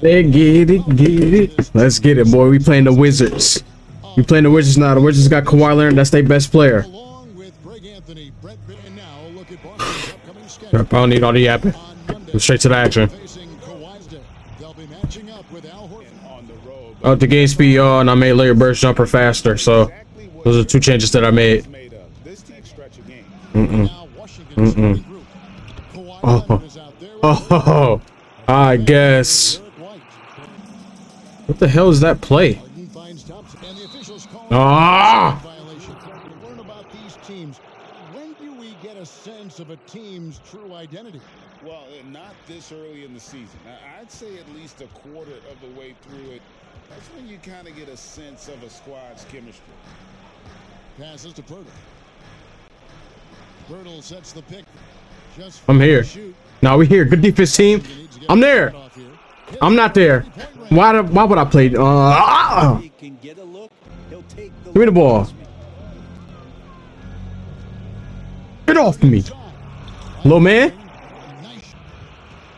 They get it, Let's get it, boy. We playing the Wizards. We playing the Wizards now. The Wizards got Kawhi Leonard. That's their best player. I don't need all the yapping. Straight to the action. Up the game speed, y'all, and I made Larry Bird jumper faster. So those are two changes that I made. Oh, I guess. What the hell is that play? Ah! Of a team's true identity. Well, not this early in the season. I'd say at least a quarter of the way through it. That's when you kind of get a sense of a squad's chemistry. Passes to Pirtle. Pirtle sets the pick. Just I'm here. Now we here. Good defense team. I'm there. I'm not there. Why would I play? Give me the ball. Get off me, little man.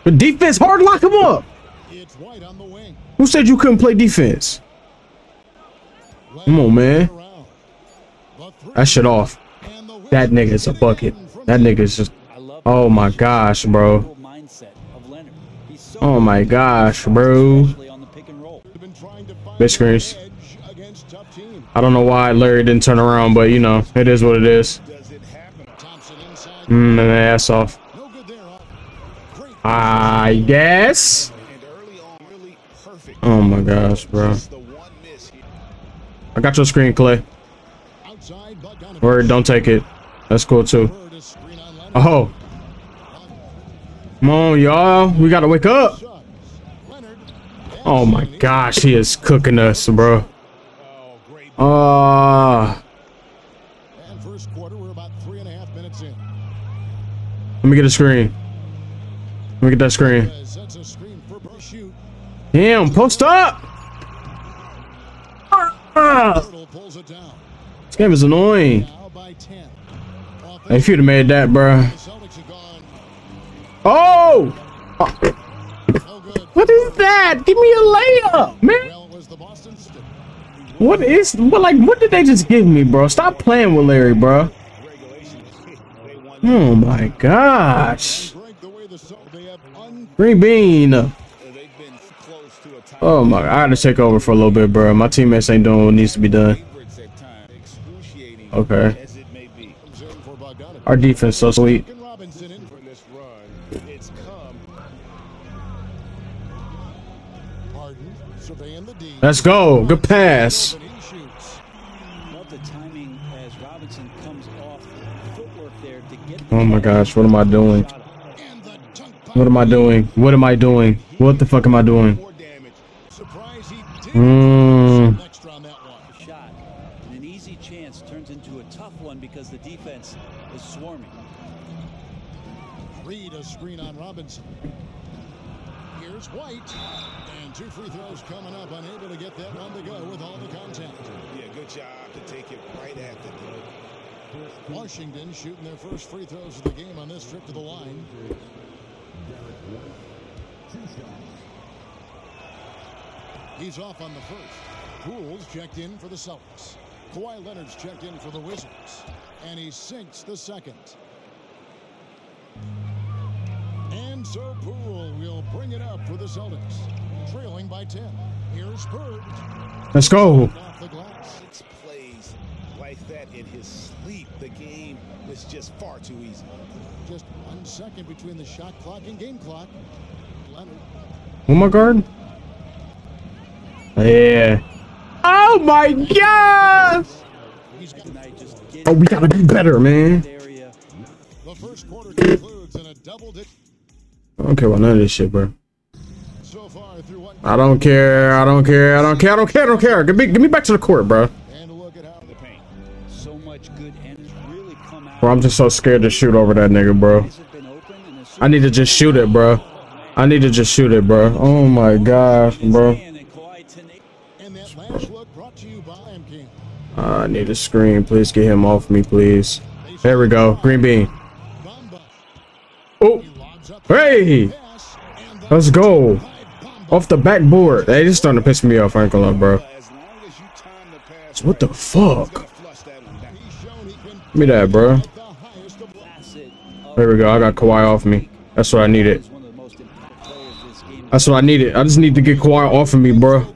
The defense hard, lock him up. Who said you couldn't play defense? Come on, man. That shit off. That nigga is a bucket. That nigga is just. Oh my gosh, bro. Oh my gosh, bro. Bitch screens. I don't know why Larry didn't turn around, but you know it is what it is. And ass off. I guess. Oh my gosh, bro. I got your screen, Clay. Or don't take it. That's cool too. Oh. Come on, y'all. We gotta wake up. Oh my gosh, he is cooking us, bro. Let me get a screen. Let me get that screen. Damn, post up! This game is annoying. Hey, if you'd have made that, bro. Oh! What is that? Give me a layup, man. What is, like, what did they just give me, bro? Stop playing with Larry, bro. Oh my gosh. Green bean. Oh my, I gotta take over for a little bit, bro. My teammates ain't doing what needs to be done. Okay. Our defense so sweet. Let's go. Good pass. Oh my gosh, what am I doing? What am I doing? What am I doing? What the fuck am I doing? Shot. An easy chance turns into a tough one because the defense is swarming. Reed a screen on Robinson. Here's White. And two free throws coming up, unable to get that one to go with all the contact. Yeah, good job to take it right at the goal. Washington shooting their first free throws of the game on this trip to the line. He's off on the first. Poole's checked in for the Celtics. Kawhi Leonard's checked in for the Wizards. And he sinks the second. And so Poole will bring it up for the Celtics. Trailing by 10. Here's Bird. Let's go. That in his sleep, the game was just far too easy. Just 1 second between the shot clock and game clock. Leonard. Oh my god. Yeah. Oh my god. Oh, we gotta do better, man. The first quarter concludes in a double digit. I don't care about none of this shit, bro. So far through what I don't care. I don't care. I don't care. I don't care. I don't care. Give me back to the court, bro. Bro, I'm just so scared to shoot over that nigga, bro. I need to just shoot it, bro. I need to just shoot it, bro. Oh my gosh, bro. I need a screen. Please get him off me, please. There we go. Green bean. Oh, hey. Let's go. Off the backboard. They just starting to piss me off. I ain't gonna lie, bro. So what the fuck? Give me that, bro. There we go. I got Kawhi off me. That's what I needed. That's what I needed. I just need to get Kawhi off of me, bro.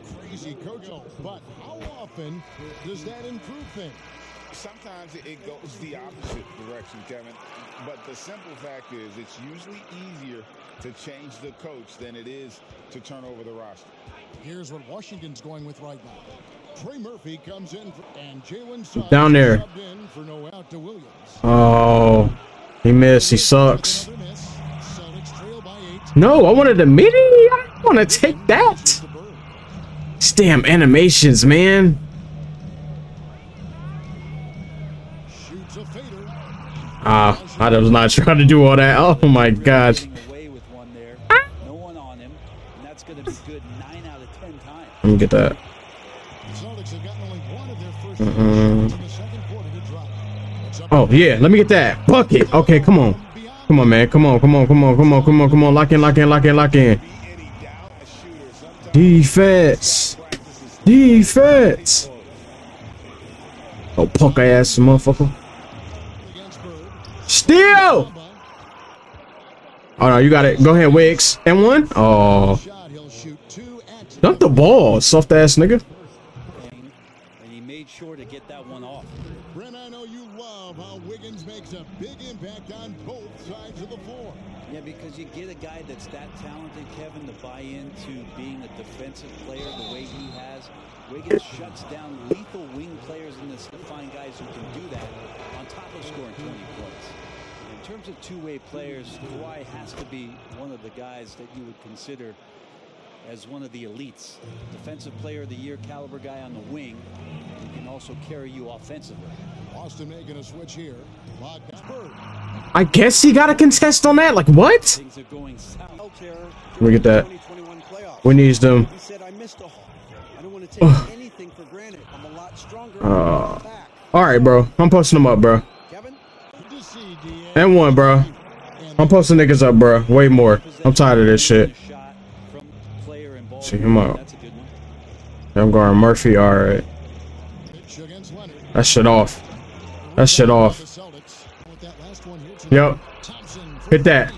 Going with right now. Trey Murphy comes in and Jalen Suggs down there. For no out to Williams. Oh, he missed. He sucks. No, I wanted a midi. I don't want to take that. These damn animations, man. Ah, I was not trying to do all that. Oh my gosh. Let me get that. Oh yeah, let me get that bucket. Okay, come on, come on, man, come on, come on, come on, come on, come on, come on. Lock in, lock in, lock in, lock in. Defense, defense. Oh, punk ass motherfucker. Steal. Oh no, you got it. Go ahead, Wiggs. And one. Oh. Dump the ball, soft ass nigga. And he made sure to get that one off. Brent, I know you love how Wiggins makes a big impact on both sides of the floor. Yeah, because you get a guy that's that talented, Kevin, to buy into being a defensive player the way he has. Wiggins shuts down lethal wing players and the fine guys who can do that on top of scoring 20 points. In terms of two-way players, Kawhi has to be one of the guys that you would consider as one of the elites. Defensive player of the year caliber guy on the wing who can also carry you offensively. Austin making a switch here. I guess he got a contest on that. Like what? Let me get that. We need them. All right, bro. I'm posting them up, bro. And one, bro. I'm posting niggas up, bro. Way more. I'm tired of this shit. See him out. I'm going Murphy. All right. That shit off. That shit off. Yep. Hit that.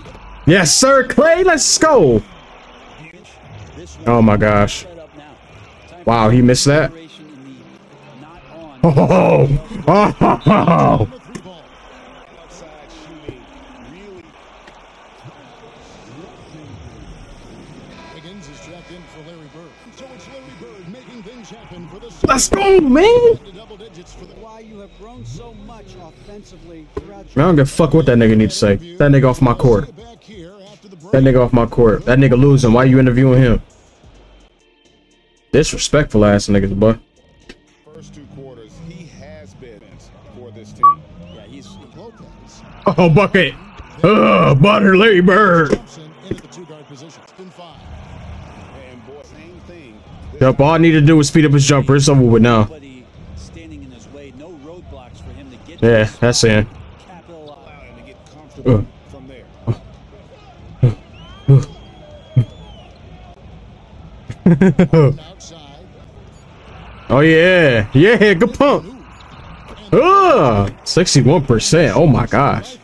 Yes, sir, Clay. Let's go. Oh my gosh. Wow, he missed that. Oh. Oh. Oh. Let's go, man! I don't give a fuck what that nigga needs to say. That nigga off my court. That nigga off my court. That nigga losing. Why you interviewing him? Disrespectful ass niggas, boy. Oh, bucket! Ugh, butter Larry Bird! Yep, all I need to do is speed up his jumper. It's over with now. Yeah, that's it. Oh, yeah. Yeah, good pump. 61%. Oh, my gosh.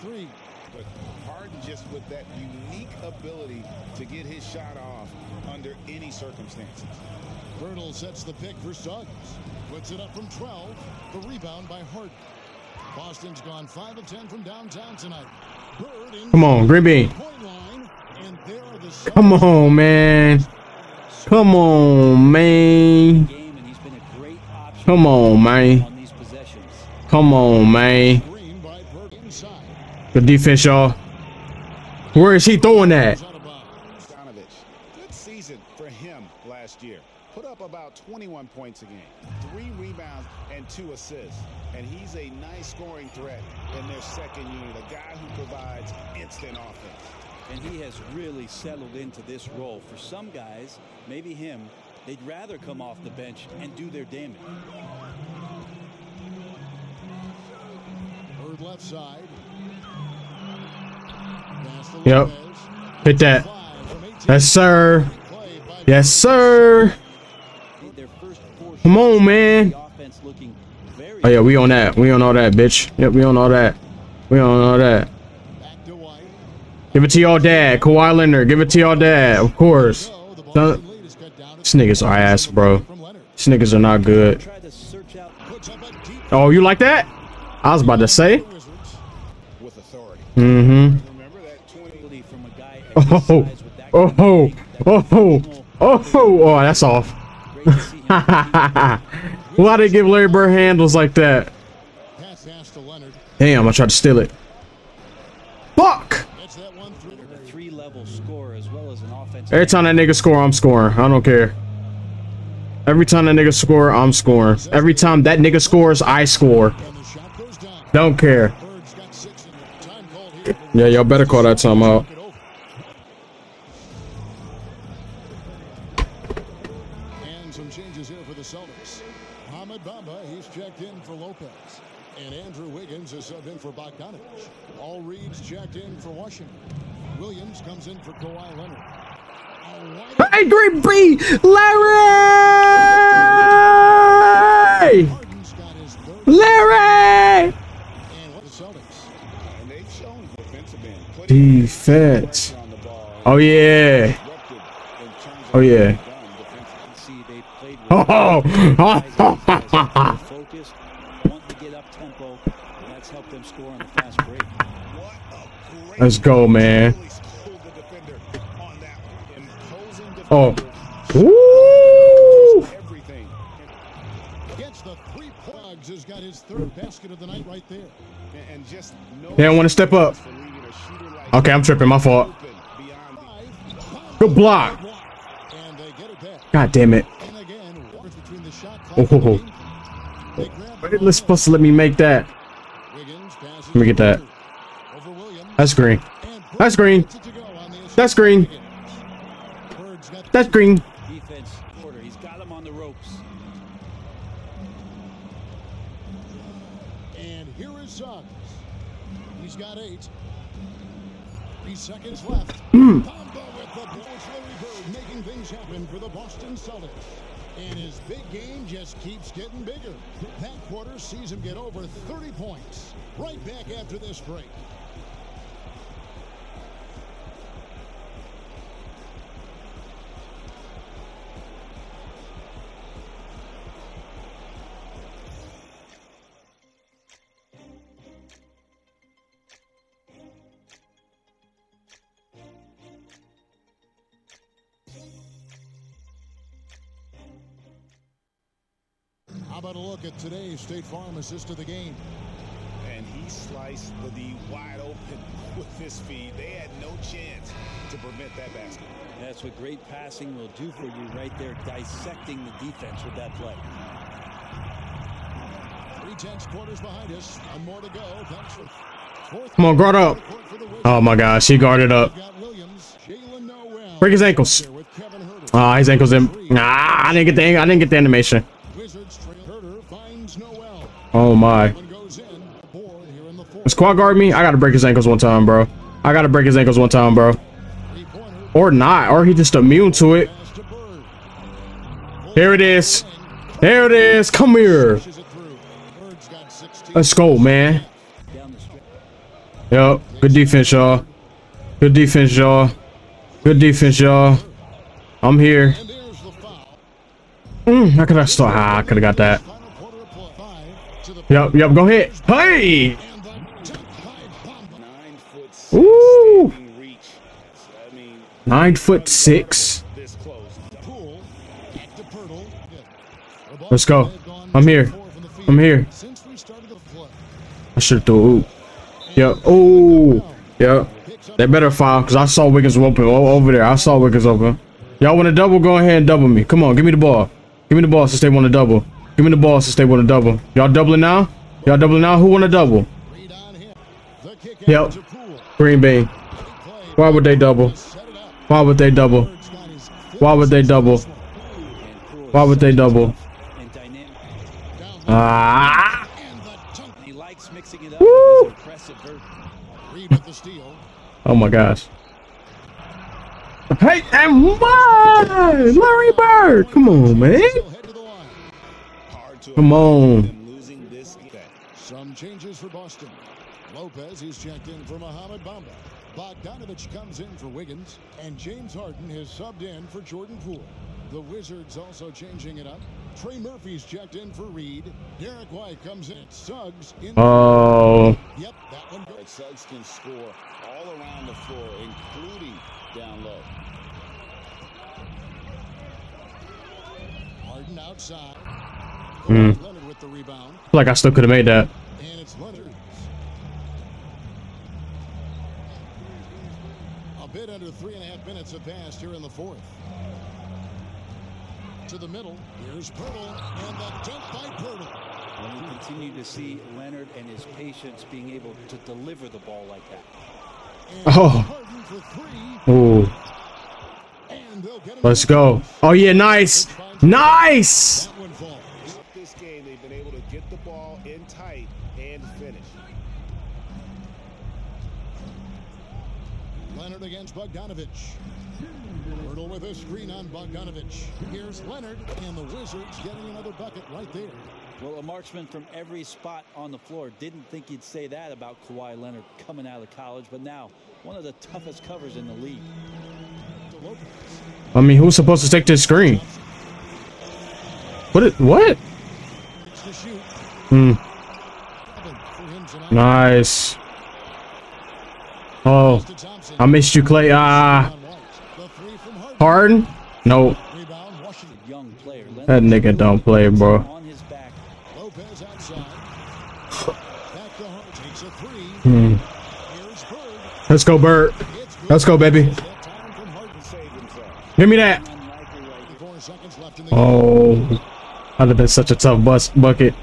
Suggs puts it up from 12. The rebound by Harden. Boston's gone 5 of 10 from downtown tonight. Come on, Green Bean. Come on, man. Come on, man. Come on, man. Come on, man. Good defense, y'all. Where is he throwing that? Good season for him last year. Put up about 21 points a game, 3 rebounds and 2 assists, and he's a nice scoring threat in their second unit, a guy who provides instant offense. And he has really settled into this role. For some guys, maybe him, they'd rather come off the bench and do their damage. Bird left side. Yep. Hit that. Yes, sir. Yes, sir. Come on, man. Oh, yeah, we on that. We on all that, bitch. Yep, we on all that. We on all that. Give it to y'all dad. Kawhi Leonard. Give it to y'all dad. Of course. These niggas are ass, bro. These niggas are not good. Oh, you like that? I was about to say. Mm-hmm. Oh, oh, oh, oh, oh, oh, oh, that's off. Why they give Larry Bird handles like that? Damn, I tried to steal it. Fuck! Every time that nigga score, I'm scoring. I don't care. Every time that nigga score, I'm scoring. Every time that nigga scores, I score. Don't care. Yeah, y'all better call that timeout. And some changes here for the Celtics. Muhammad Bamba, he's checked in for Lopez. And Andrew Wiggins is subbed in for Bogdanović. All Reeves checked in for Washington. Williams comes in for Kawhi Leonard. Angry B, Larry! Larry! Defense. Oh, yeah. Oh, yeah. Oh, let's go, man. Oh. Woo! They don't want to step up. Okay, I'm tripping. My fault. Good block. God damn it. Oh. They're supposed to let me make that. Let me get that. That's green. That's green. That's green. That's green. Defense order. He's got him on the ropes. And here is Suggs. He's got 8. 3 seconds left. Bamba with the blast, Larry Bird making things happen for the Boston Celtics. And his big game just keeps getting bigger. That quarter sees him get over 30 points. Right back after this break. About a look at today's State Farm assist of the game, and he sliced the D wide open with his feed. They had no chance to prevent that basket. That's what great passing will do for you, right there, dissecting the defense with that play. 3 tenths quarters behind us, and more to go. Thanks for fourth. Come on, guard up! Oh my gosh, he guarded up. Break his ankles. Ah, his ankles in. Nah, I didn't get the animation. Oh my. Squad guard me? I gotta break his ankles one time, bro. I gotta break his ankles one time, bro. Or not. Or he just immune to it. Here it is. There it is. Come here. Let's go, man. Yup. Good defense, y'all. Good defense, y'all. Good defense, y'all. I'm here. How could I start? Ah, I could have got that. Yup, yup, go ahead. Hey! Ooh! 9'6". Let's go. I'm here. I'm here. I should do. Yup. Ooh. Yup. They better foul because I saw Wiggins open over there. I saw Wiggins open. Y'all want to double? Go ahead and double me. Come on, give me the ball. Give me the ball since they want to double. Give me the ball since they want to double. Y'all doubling now? Y'all doubling now? Who want to double? Yep. Green Bay. Why would they double? Why would they double? Why would they double? Why would they double? Ah! Woo! Oh my gosh. Hey, and one! Larry Bird! Come on, man. Come on. Some changes for Boston. Lopez is checked in for Muhammad Bamba. Bogdanović comes in for Wiggins. And James Harden is subbed in for Jordan Poole. The Wizards also changing it up. Trey Murphy's checked in for Reed. Derek White comes in. Suggs in. Oh. Yep, that one goes. Suggs can score all around the floor, including down low. Harden outside. Leonard with the rebound. I feel like I still could have made that. And it's Leonard. A bit under 3.5 minutes have passed here in the fourth. To the middle. Here's Pirtle, and that jump by Pirtle. And we continue to see Leonard and his patience being able to deliver the ball like that. And oh, let's go. Oh yeah, nice, nice. This game they've been able to get the ball in tight and finish. Leonard against Bogdanović. Pirtle with a screen on Bogdanović. Here's Leonard, and the Wizards getting another bucket right there. Well, a marksman from every spot on the floor. Didn't think you'd say that about Kawhi Leonard coming out of college, but now one of the toughest covers in the league. I mean, who's supposed to take this screen? What? Nice. Oh, I missed you, Clay. Harden? No. That nigga don't play, bro. Let's go, Bird. Let's go, baby. Give me that. Oh, I'd have been such a tough bucket.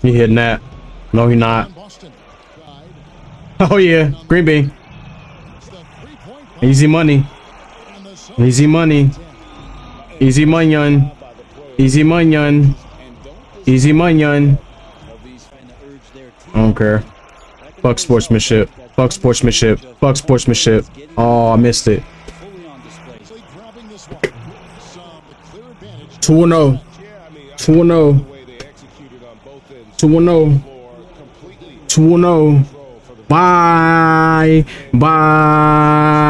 He hitting that. No, he not. Oh, yeah. Green bean. Easy money. Easy money. Easy money. Easy money. Easy money. I don't care. Fuck sportsmanship. Fuck sportsmanship. Fuck sportsmanship. Oh, I missed it. 2-0. 2-0. 2-0. 2-0. Bye. Bye.